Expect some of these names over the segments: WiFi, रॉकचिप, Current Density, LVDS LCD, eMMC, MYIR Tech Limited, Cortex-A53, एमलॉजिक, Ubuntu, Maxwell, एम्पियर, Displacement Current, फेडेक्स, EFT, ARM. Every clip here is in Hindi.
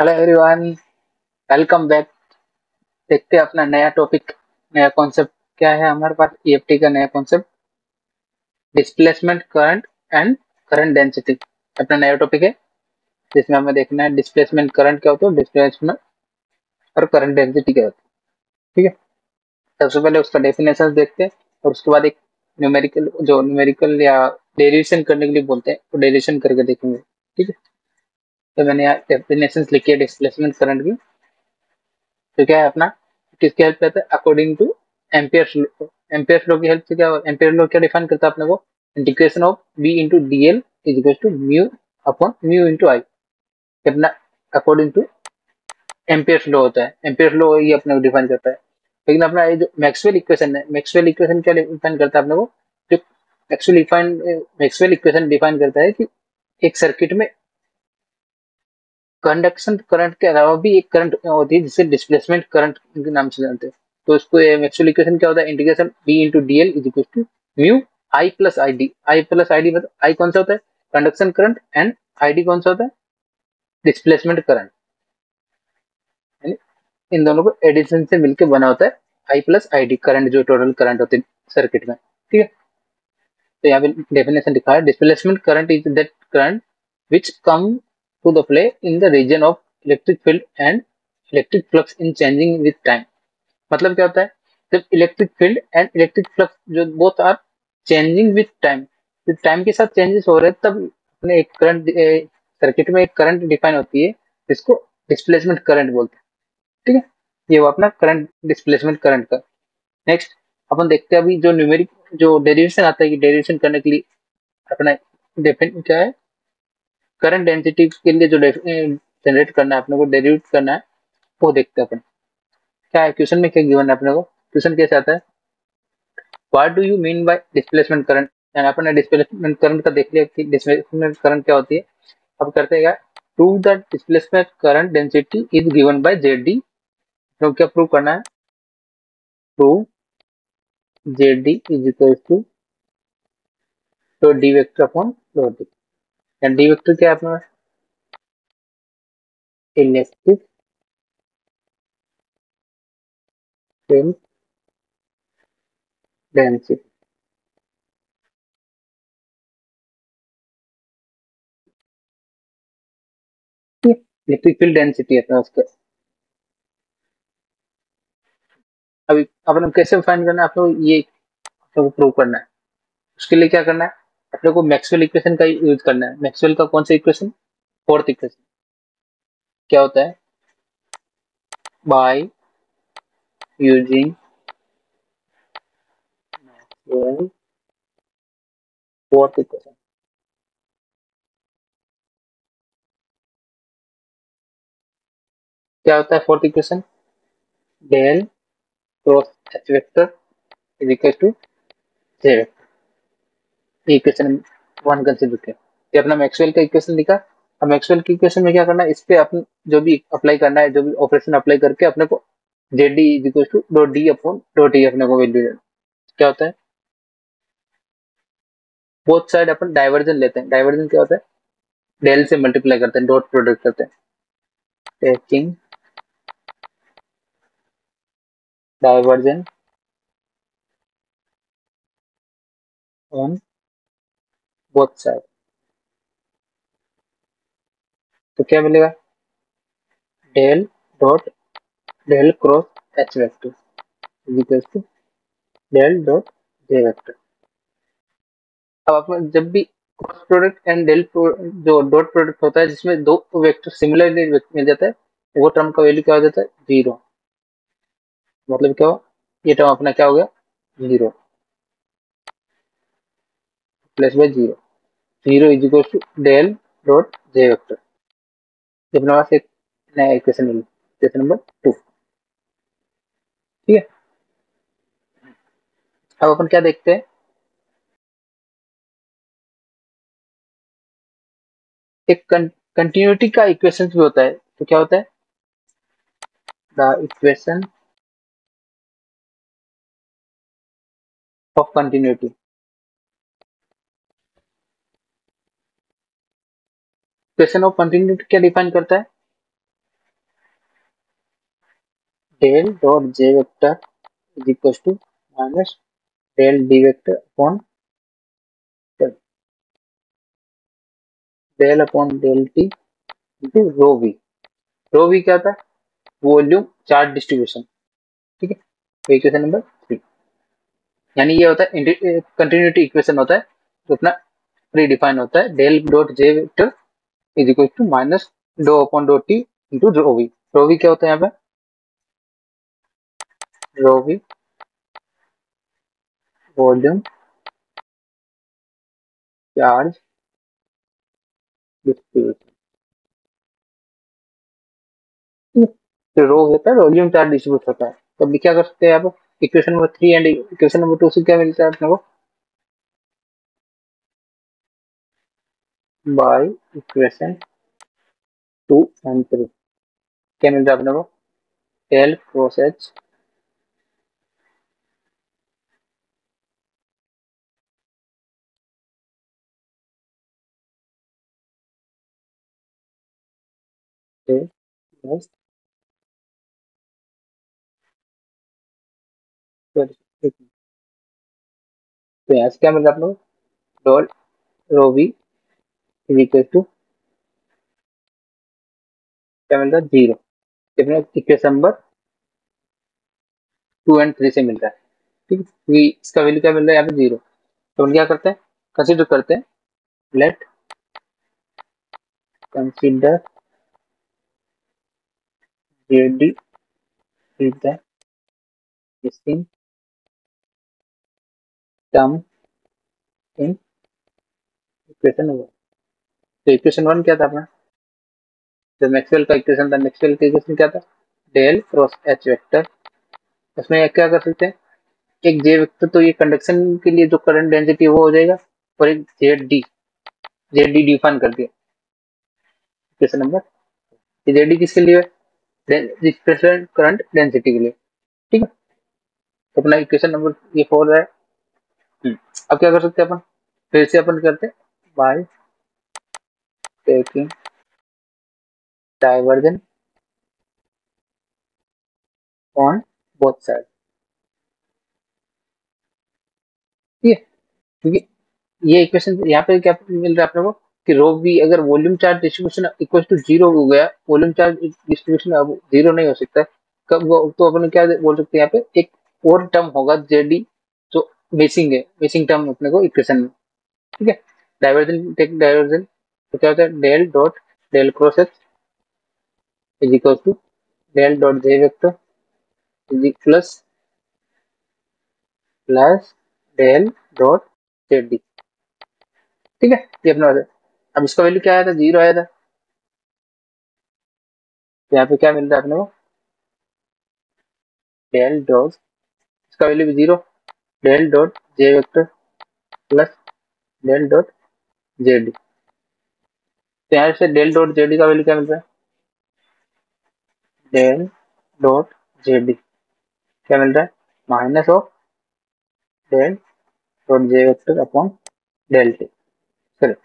Hello everyone, welcome back. देखते हैं अपना नया टॉपिक, नया कॉन्सेप्ट क्या है हमारे पास। ईएफटी का नया concept displacement current and current density अपना नया टॉपिक है, जिसमें हमें देखना है डिस्प्लेसमेंट करंट क्या होता है, डिस्प्लेसमेंट और करंट डेंसिटी क्या होती है। ठीक है, सबसे पहले उसका डेफिनेशन देखते हैं और उसके बाद एक न्यूमेरिकल या डेरिवेशन करने के लिए बोलते हैं तो डेरिवेशन करके देखेंगे। ठीक है, तो मैंने यहाँ डेफिनेशन लिखी है डिस्प्लेसमेंट करंट की। तो क्या है अपना, किसकी हेल्प लेता है? According to एम्पियर law. एम्पियर law की हेल्प से क्या, एम्पियर लॉ क्या डिफाइन करता है अपने को? Integration of V into D L is equal to mu upon mu into I, कितना अकॉर्डिंग टू एम्पियर लॉ होता है। एम्पियर लॉ ये अपने को डिफाइन करता है। लेकिन अपना ये जो मैक्सवेल इक्वेशन है, मैक्सवेल इक्वेशन क्या डिफाइन करता है अपने को? जो मैक्सवेल इक्वेशन डिफाइन करता है कि एक सर्किट में कंडक्शन करंट के अलावा भी एक करंट होती है जिसे डिस्प्लेसमेंट करंट के नाम से जानते हैं। तो इसको मैक्सवेल इक्वेशन क्या होता है? Integration B into D L is equal to mu I plus I D. I plus I D मतलब आई कौन सा होता है? Conduction current, and I D कौन सा होता है? Displacement current. यानी इन दोनों को एडिशन से मिलकर बना होता है I plus I D current, जो टोटल करंट होती है सर्किट में। ठीक है, तो यहाँ पे डेफिनेशन लिखा है displacement current is that current which come to the play in the region of electric field and electric flux in changing with time। मतलब क्या होता है, जब electric field and electric flux जो both are changing with time, तो time के साथ changes हो रहे हैं, तब अपने एक current circuit में एक current define होती है जिसको displacement current बोलते हैं। ठीक है, ये हुआ अपना current displacement current का। next अपन देखते हैं अभी जो numeric जो derivation आता है, कि derivation करने के लिए अपना define क्या है, करंट डेंसिटी के लिए जो जनरेट करना है अपने को, डेरिवेट करना है, वो देखते हैं अपन। क्या है क्वेश्चन में, क्या गिवन है अपने को? क्वेश्चन कैसे आता है, what do you mean by displacement current. यानी अपन ने डिस्प्लेसमेंट करंट का देख लिया कि डिस्प्लेसमेंट करंट क्या होती है। अब करते हैं क्या, prove that displacement current density is given by J D. तो क्या प्रूव करना है? Prove J D is equal to D vector upon dot D. D vector क्या है अपने पास? Electric field density. Electric field density अपना उसका। अभी अपन कैसे फाइंड करना है आपको, ये आपको प्रूव करना है। उसके लिए क्या करना है, अपने को मैक्सवेल इक्वेशन का यूज करना है। मैक्सवेल का कौन सा इक्वेशन? Fourth equation. क्या होता है? By using Maxwell fourth equation, क्या होता है fourth equation? Del cross H vector is equal to J vector. Equation 1 consider किया, ये अपना मैक्सवेल का इक्वेशन लिखा। अब मैक्सवेल की इक्वेशन में क्या करना है, इस पे अपन जो भी अप्लाई करना है, जो भी ऑपरेशन अप्लाई करके अपने को J D is equal to dot D upon dot E अपने को वैल्यू देना। क्या होता है, बोथ साइड अपन डाइवर्जन लेते हैं। डाइवर्जन क्या होता है? डेल से मल्टीप्लाई करते हैं, डॉट प्रोडक्ट करते हैं। Taking divergence on both side, तो क्या मिलेगा? Del dot del cross H vector is equal to del dot J vector. अब अपन जब भी क्रॉस प्रोडक्ट एंड डेल जो डॉट प्रोडक्ट होता है जिसमें दो वेक्टर सिमिलरली मिल जाता है, वो टर्म का वैल्यू क्या हो जाता है? जीरो। मतलब क्या हो, ये टर्म अपना क्या हो गया? Zero plus by zero. Zero is equal to del dot J vector. अपने पास एक नया इक्वेशन मिला, इक्वेशन नंबर 2। ठीक है, अब अपन क्या देखते हैं, एक कंटिन्यूटी का इक्वेशन भी होता है। तो क्या होता है, the equation of continuity. Equation of continuity क्या डिफाइन करता है? del dot j vector is equals to minus del d vector upon del, del upon del t into rho v। rho v क्या था? Volume charge distribution. ठीक है, इक्वेशन नंबर 3। यानी ये होता है कंटिन्यूटी इक्वेशन होता है जो अपना प्री डिफाइन होता है del dot J vector is equal to minus do upon do T into rho V. Rho V क्या होता है यहाँ पे? Rho V volume charge distribution. Rho होता है वॉल्यूम चार्ज डिस्ट्रीब्यूट होता है। तो अभी क्या कर सकते हैं आप? Equation number 3 and equation number 2 से क्या मिलता है अपने को? बाय इक्वेशन 2 एंड 3 क्या मिलता है अपने को? डेल क्रॉस एच प्लस तो यहाँ से क्या मिलता है आप लोग? डॉल रोवी इज इक्वल टू क्या मिलता है? 0। अपने इक्वेशन नंबर 2 एंड 3 से मिलता है। ठीक है, इसका वैल्यू क्या मिल रहा है यहाँ पे? 0। तो हम क्या करते हैं? कंसीडर करते हैं। Let consider J D is the distinct term in equation 1। तो इक्वेशन 1 क्या था अपना? जो मैक्सवेल का इक्वेशन था, मैक्सवेल का इक्वेशन क्या था? Del cross H vector. उसमें क्या कर सकते हैं? एक जे वेक्टर तो ये कंडक्शन के लिए जो करंट डेंसिटी वो हो जाएगा, और एक जे डी डिफाइन कर दिया इक्वेशन नंबर। जे डी किसके लिए है? डिस्प्लेसमेंट करंट डेंसिटी के लिए। ठीक है, तो अपना इक्वेशन नंबर ये 4 है। अब क्या कर सकते हैं अपन? फिर से अपन करते हैं by taking divergent on both side. ठीक है, क्योंकि ये इक्वेशन यहाँ पे क्या मिल रहा है अपने को? कि रो भी अगर volume charge distribution equal to 0 हो गया, वॉल्यूम चार्ज डिस्ट्रीब्यूशन अब 0 नहीं हो सकता कब वो, तो अपन क्या बोल सकते हैं यहाँ पे? एक और टर्म होगा जेडी जो मिसिंग है, मिसिंग टर्म अपने को इक्वेशन में। ठीक है, डाइवर्जेंट टेक डाइवर्जेंट तो क्या होता है? Del dot del cross H is equal to del dot J vector is equal plus del dot J D. ठीक है, ये अपना होता है। अब इसका वैल्यू क्या आया था? 0 आया था। यहाँ पे क्या मिलता है अपने को? डेल डॉट, इसका वैल्यू भी 0, del dot J vector plus del dot J D. तो यहाँ से डेल डॉट जे डी का वैल्यू क्या मिल रहा है? डेल डॉट जे डी क्या मिल रहा है? Minus of del dot J vector upon del T. Correct,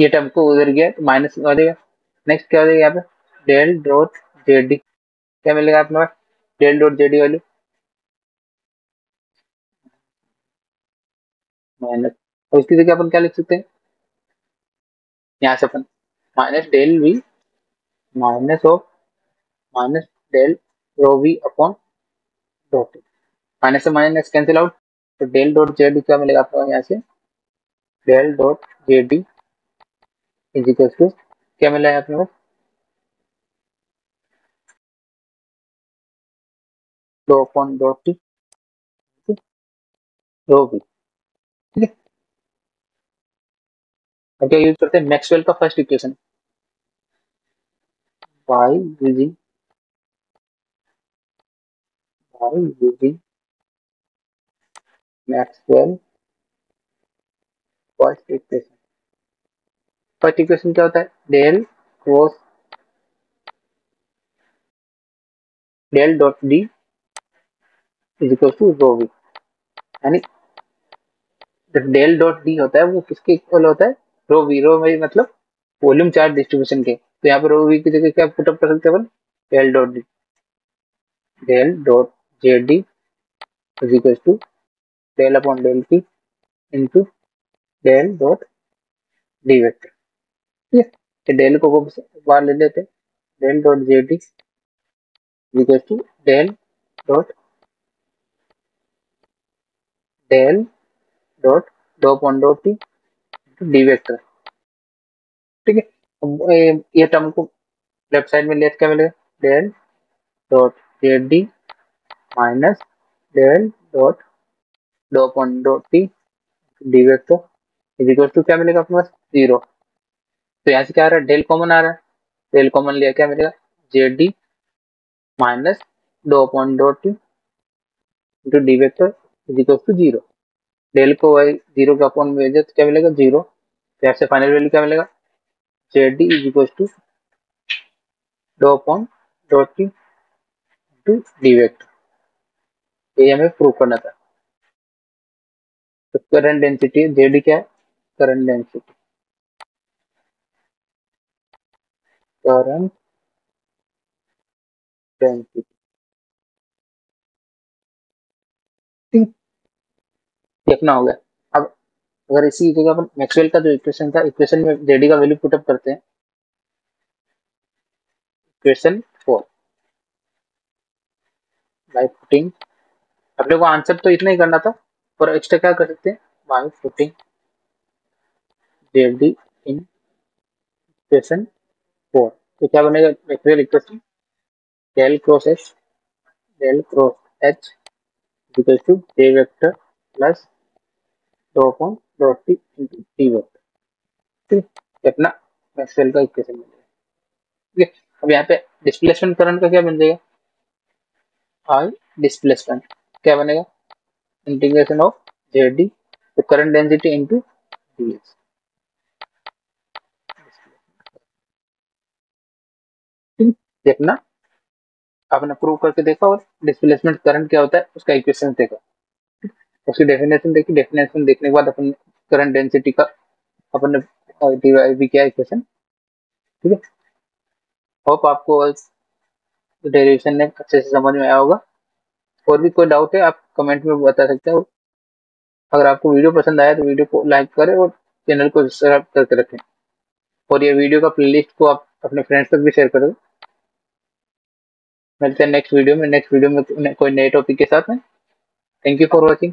ये टर्म को उधर गया तो माइनस हो जाएगा। नेक्स्ट क्या हो जाएगा यहाँ पे? डेल डॉट जे डी क्या मिलेगा अपने पास? Del dot J D value minus, और इसकी जगह अपन क्या लिख सकते हैं? यहाँ से अपन minus del V minus of minus del rho V upon dot, minus से माइनस कैंसिल आउट। तो डेल डॉट जे डी क्या मिलेगा आपको? यहाँ से del dot J D is equal to क्या मिला है आपने को? Do upon dot T rho V. ठीक है, अब क्या यूज करते हैं? मैक्सवेल का first equation by using Maxwell first equation. First equation क्या होता है? Del dot D is equal to rho V. यानी डेल डॉट डी होता है वो किसके इक्वल होता है? Rho V. रो वी मतलब वॉल्यूम चार्ज डिस्ट्रीब्यूशन के। तो यहाँ पर रो वी की जगह क्या पुट अप कर सकते हैं अपन? del dot JD is equals to del upon del T into del dot D vector. ठीक है, डेल को बाहर ले लेते हैं, del dot JD is equal to del dot डॉ upon daw T into D vector. ठीक है, ये टर्म को लेफ्ट साइड में लेते क्या मिलेगा, del dot JD minus del dot डॉ upon daw T D vector is equal to क्या मिलेगा अपने पास, जीरो। तो यहाँ से क्या आ रहा है, डेल कॉमन आ रहा है, डेल कॉमन लिया क्या मिलेगा, JD माइनस डॉ upon daw T into D vector is equal to zero. Del को वही जीरो के अपॉन भेजे तो क्या मिलेगा, जीरो। तो यहाँ से फाइनल वैल्यू क्या मिलेगा, JD इज इक्वल टू डॉ upon daw T into D vector. ये हमें प्रूव करना था। तो करंट डेंसिटी है, JD क्या है, करंट डेंसिटी। ठीक, अपना हो गया। अब अगर इसी जगह पर मैक्सवेल का जो इक्वेशन था, इक्वेशन में JD का वैल्यू पुटअप करते हैं, इक्वेशन 4 बाय पुटिंग। अपने को आंसर तो इतना ही करना था, और एक्स्ट्रा क्या कर सकते हैं, by putting JD in equation 4। तो क्या बनेगा Maxwell equation, del cross H equal to J vector plus डॉ upon daw T into T vector. ठीक, अपना मैक्सवेल का इक्वेशन बन जाएगा। ठीक है, अब यहाँ पे डिस्प्लेसमेंट करंट का क्या बन जाएगा, आई डिस्प्लेसमेंट क्या बनेगा, इंटीग्रेशन ऑफ JD तो करंट डेंसिटी इंटू dS। ठीक, अपना आपने प्रूव करके देखा, और डिस्प्लेसमेंट करंट क्या होता है उसका इक्वेशन देखा, उसकी डेफिनेशन देखी। डेफिनेशन देखने के बाद अपन करंट डेंसिटी का अपन डिराइव किया इक्वेशन। ठीक है, होप आपको डेरिवेशन ने अच्छे से समझ में आया होगा। और भी कोई डाउट है आप कमेंट में बता सकते हो। अगर आपको वीडियो पसंद आया तो वीडियो को लाइक करें और चैनल को सब्सक्राइब करके रखें, और ये वीडियो का प्लेलिस्ट को आप अपने फ्रेंड्स तक भी शेयर करें। मिलते हैं नेक्स्ट वीडियो में कोई नए टॉपिक के साथ में। Thank you for watching.